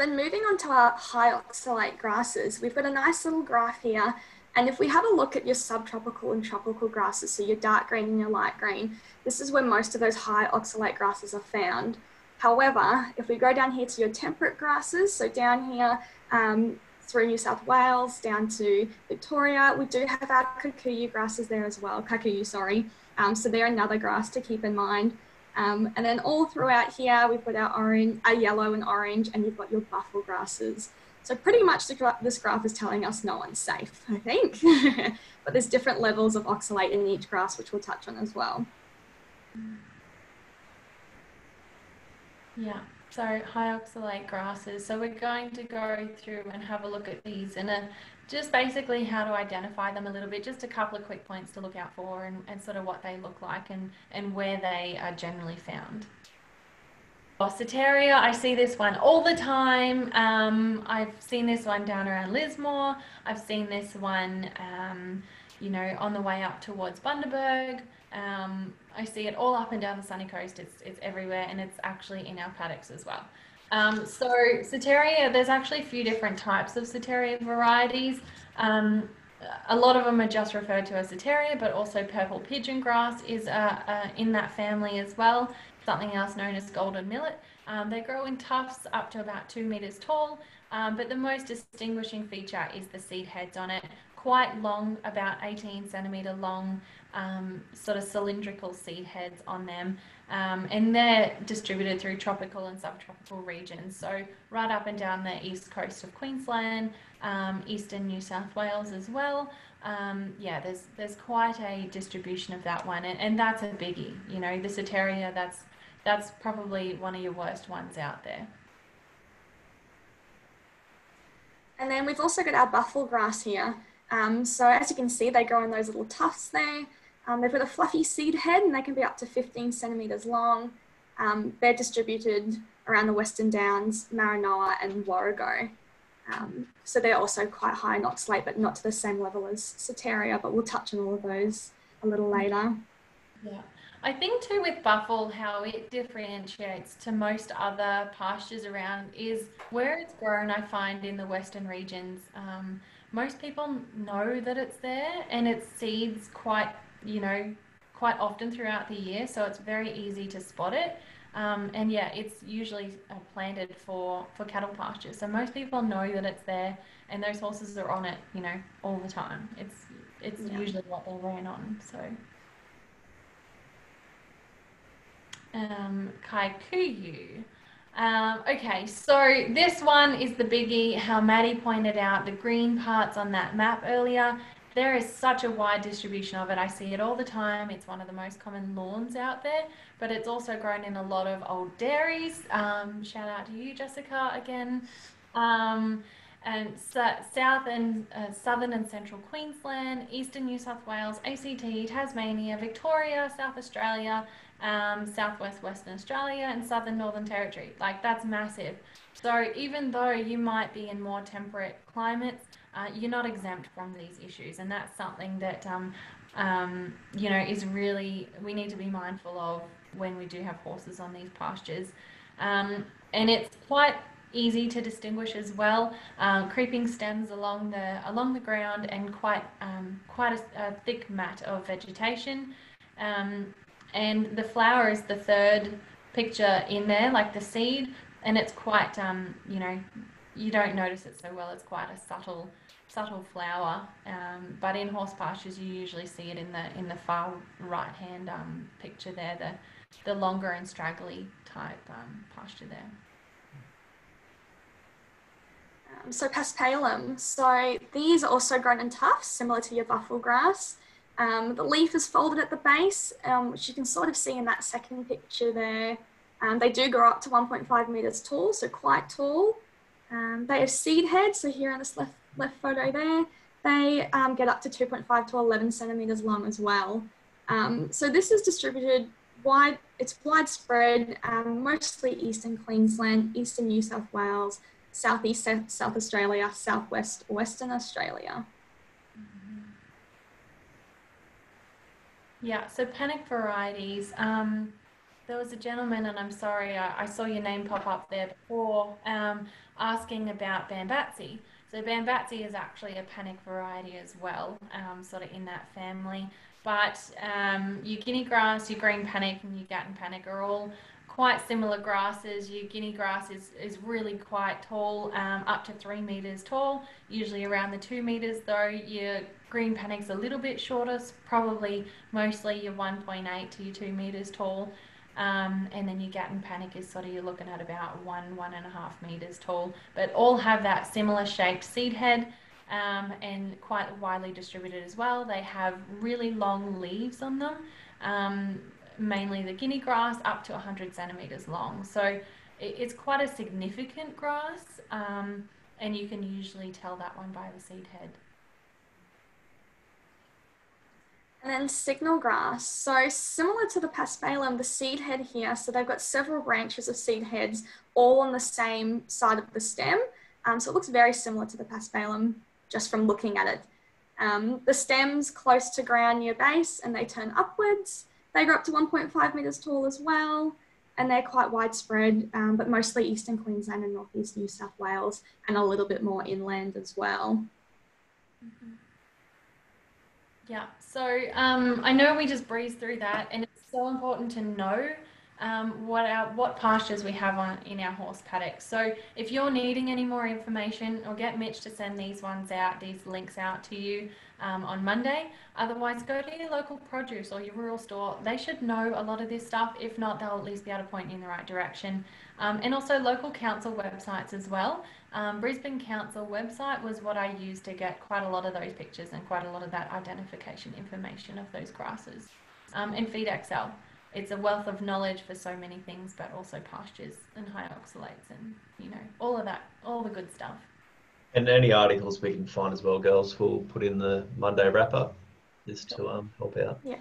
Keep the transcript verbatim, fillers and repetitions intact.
then moving on to our high oxalate grasses, we've got a nice little graph here. And if we have a look at your subtropical and tropical grasses, so your dark green and your light green, this is where most of those high oxalate grasses are found. However, if we go down here to your temperate grasses, so down here um, through New South Wales, down to Victoria, we do have our Kikuyu grasses there as well, Kikuyu, sorry. Um, so they're another grass to keep in mind. Um, and then all throughout here, we've got our, orange, our yellow and orange, and you've got your buffle grasses. So pretty much the gra this graph is telling us no one's safe, I think. But there's different levels of oxalate in each grass, which we'll touch on as well. Yeah, so high oxalate grasses. So we're going to go through and have a look at these and a, just basically how to identify them a little bit, just a couple of quick points to look out for and, and sort of what they look like and, and where they are generally found. Bossertia, I see this one all the time. Um, I've seen this one down around Lismore. I've seen this one, um, you know, on the way up towards Bundaberg. Um, I see it all up and down the sunny coast. It's, it's everywhere, and it's actually in our paddocks as well. Um, so Setaria, there's actually a few different types of Setaria varieties. Um, a lot of them are just referred to as Setaria, but also purple pigeon grass is uh, uh, in that family as well. Something else known as golden millet. Um, they grow in tufts up to about two meters tall, um, but the most distinguishing feature is the seed heads on it. Quite long, about eighteen centimeter long, um, sort of cylindrical seed heads on them. Um, and they're distributed through tropical and subtropical regions. So right up and down the east coast of Queensland, um, eastern New South Wales as well. Um, yeah, there's there's quite a distribution of that one. And, and that's a biggie, you know, the Setaria, that's That's probably one of your worst ones out there. And then we've also got our buffle grass here. Um, so as you can see, they grow in those little tufts there. Um, they've got a fluffy seed head and they can be up to fifteen centimetres long. Um, they're distributed around the Western Downs, Maranoa and Warrego. Um, so they're also quite high in oxalate, but not to the same level as Setaria, but we'll touch on all of those a little later. Yeah. I think too with buffle, how it differentiates to most other pastures around is where it's grown. I find in the western regions, um, most people know that it's there and it seeds quite, you know, quite often throughout the year. So it's very easy to spot it. Um, and yeah, it's usually planted for, for cattle pastures. So most people know that it's there and those horses are on it, you know, all the time. It's, it's yeah. usually what they ran on, so. Um, Kikuyu. Um, okay, so this one is the biggie. How Maddie pointed out, the green parts on that map earlier, there is such a wide distribution of it. I see it all the time. It's one of the most common lawns out there, but it's also grown in a lot of old dairies. Um, shout out to you, Jessica, again. Um, and so, south and uh, southern and central Queensland, eastern New South Wales, A C T, Tasmania, Victoria, South Australia, um, southwest Western Australia, and southern Northern Territory. Like, that's massive. So even though you might be in more temperate climates, uh, you're not exempt from these issues, and that's something that um, um, you know, is really, we need to be mindful of when we do have horses on these pastures. Um, and it's quite easy to distinguish as well. Um, creeping stems along the along the ground and quite um, quite a, a thick mat of vegetation. Um, and the flower is the third picture in there, like the seed, and it's quite um, you know, you don't notice it so well. It's quite a subtle subtle flower. Um, but in horse pastures, you usually see it in the in the far right hand um, picture there, the the longer and straggly type um, pasture there. Um, so Paspalum, so these are also grown in tufts, similar to your buffle grass. Um, the leaf is folded at the base, um, which you can sort of see in that second picture there. Um, they do grow up to one point five metres tall, so quite tall. Um, they have seed heads, so here on this left, left photo there, they um, get up to two point five to eleven centimetres long as well. Um, so this is distributed wide, it's widespread, um, mostly eastern Queensland, eastern New South Wales, Southeast South Australia, Southwest Western Australia. Yeah, so panic varieties. Um, There was a gentleman, and I'm sorry, I, I saw your name pop up there before, um, asking about Bambatsi. So Bambatsi is actually a panic variety as well, um, sort of in that family. But um, your guinea grass, your green panic, and your gatan panic are all quite similar grasses. Your guinea grass is, is really quite tall, um, up to three metres tall, usually around the two metres though. Your green panic's a little bit shorter, probably mostly your one point eight to your two metres tall. Um, and then your gatan panic is sort of, you're looking at about one, one and a half metres tall, but all have that similar shaped seed head, um, and quite widely distributed as well. They have really long leaves on them, um, mainly the guinea grass, up to one hundred centimetres long. So it's quite a significant grass, um, and you can usually tell that one by the seed head. And then signal grass. So similar to the paspalum, the seed head here, so they've got several branches of seed heads all on the same side of the stem. Um, so it looks very similar to the paspalum just from looking at it. Um, the stem's close to ground near base and they turn upwards. They grow up to one point five metres tall as well. And they're quite widespread, um, but mostly eastern Queensland and northeast New South Wales and a little bit more inland as well. Mm-hmm. Yeah, so um, I know we just breezed through that, and it's so important to know um, what our, what pastures we have on in our horse paddocks. So if you're needing any more information, I'll get Mitch to send these ones out, these links out to you um, on Monday. Otherwise, go to your local produce or your rural store. They should know a lot of this stuff. If not, they'll at least be able to point you in the right direction. Um, and also local council websites as well. Um, Brisbane Council website was what I used to get quite a lot of those pictures and quite a lot of that identification information of those grasses. Um, and FeedXL, it's a wealth of knowledge for so many things, but also pastures and high oxalates and, you know, all of that, all the good stuff. And any articles we can find as well, girls, we'll put in the Monday wrap up just to um, help out. Yeah.